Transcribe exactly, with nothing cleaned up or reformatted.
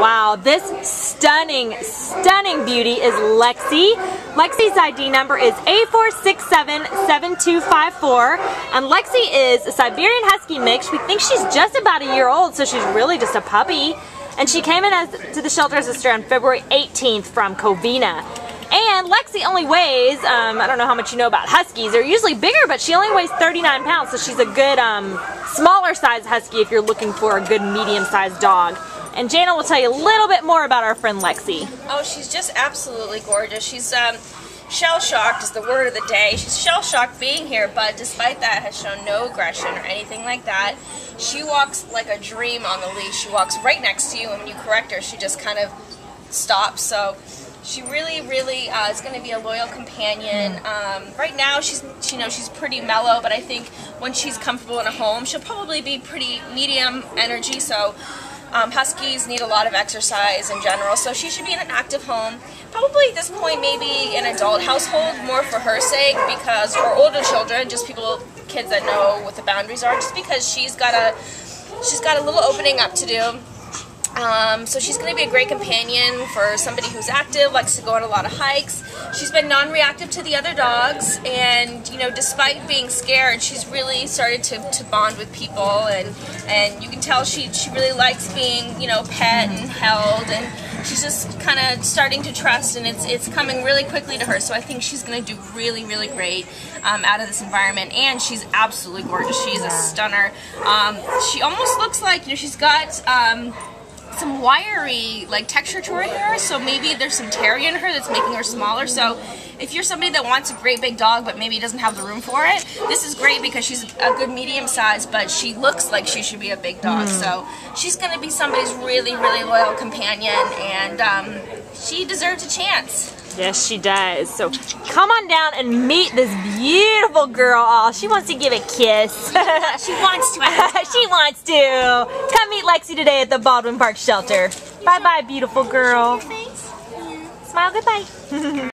Wow, this stunning, stunning beauty is Lexi. Lexi's I D number is A four six seven seven two five four, and Lexi is a Siberian Husky mix. We think she's just about a year old, so she's really just a puppy. And she came in as, to the shelter as a stray on February eighteenth from Covina. And Lexi only weighs, um, I don't know how much you know about Huskies. They're usually bigger, but she only weighs thirty-nine pounds, so she's a good um, smaller size Husky if you're looking for a good medium-sized dog. And Jana will tell you a little bit more about our friend Lexi. Oh, she's just absolutely gorgeous. She's um, shell-shocked is the word of the day. She's shell-shocked being here, but despite that has shown no aggression or anything like that. She walks like a dream on the leash. She walks right next to you, and when you correct her, she just kind of stops. So she really, really uh, is going to be a loyal companion. Um, right now, she's you know she's pretty mellow, but I think when she's comfortable in a home, she'll probably be pretty medium energy. So. Um, Huskies need a lot of exercise in general, so she should be in an active home. Probably at this point, maybe an adult household, more for her sake, because or older children, just people, kids that know what the boundaries are. Just because she's got a, she's got a little opening up to do. Um, so she's going to be a great companion for somebody who's active, likes to go on a lot of hikes. She's been non-reactive to the other dogs, and you know, despite being scared, she's really started to, to bond with people, and and you can tell she she really likes being you know pet and held, and she's just kind of starting to trust, and it's it's coming really quickly to her. So I think she's going to do really really great um, out of this environment, and she's absolutely gorgeous. She's a stunner. Um, she almost looks like you know she's got. Um, some wiry like texture to her hair, so maybe there's some terry in her that's making her smaller. So if you're somebody that wants a great big dog but maybe doesn't have the room for it, this is great because she's a good medium size, but she looks like she should be a big dog. Mm. So she's going to be somebody's really really loyal companion, and um, she deserves a chance. Yes, she does. So come on down and meet this beautiful girl. Oh, she wants to give a kiss. She wants to. She wants to. Come meet Lexi today at the Baldwin Park shelter. Bye-bye, beautiful girl. Smile, goodbye.